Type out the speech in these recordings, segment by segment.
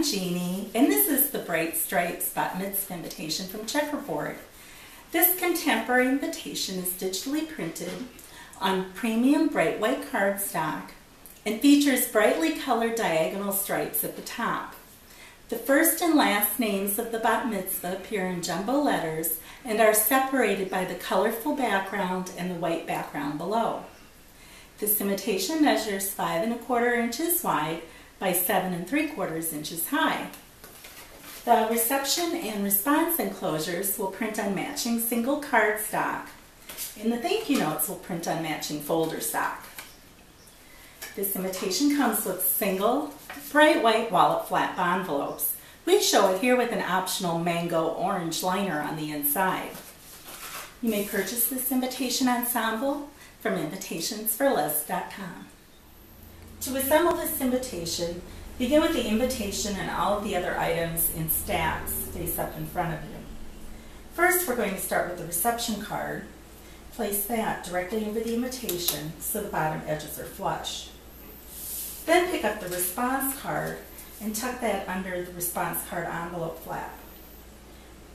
I'm Jeannie, and this is the Bright Stripes Bat Mitzvah invitation from Checkerboard. This contemporary invitation is digitally printed on premium bright white cardstock and features brightly colored diagonal stripes at the top. The first and last names of the Bat Mitzvah appear in jumbo letters and are separated by the colorful background and the white background below. This invitation measures 5 1/4 inches wide by 7 3/4 inches high. The reception and response enclosures will print on matching single card stock, and the thank you notes will print on matching folder stock. This invitation comes with single, bright white wallop flap envelopes. We show it here with an optional mango orange liner on the inside. You may purchase this invitation ensemble from Invitations4Less.com. To assemble this invitation, begin with the invitation and all of the other items in stacks face up in front of you. First, we're going to start with the reception card. Place that directly over the invitation so the bottom edges are flush. Then pick up the response card and tuck that under the response card envelope flap.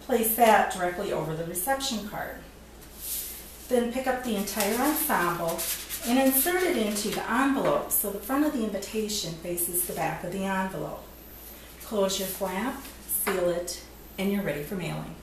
Place that directly over the reception card. Then pick up the entire ensemble and insert it into the envelope so the front of the invitation faces the back of the envelope. Close your flap, seal it, and you're ready for mailing.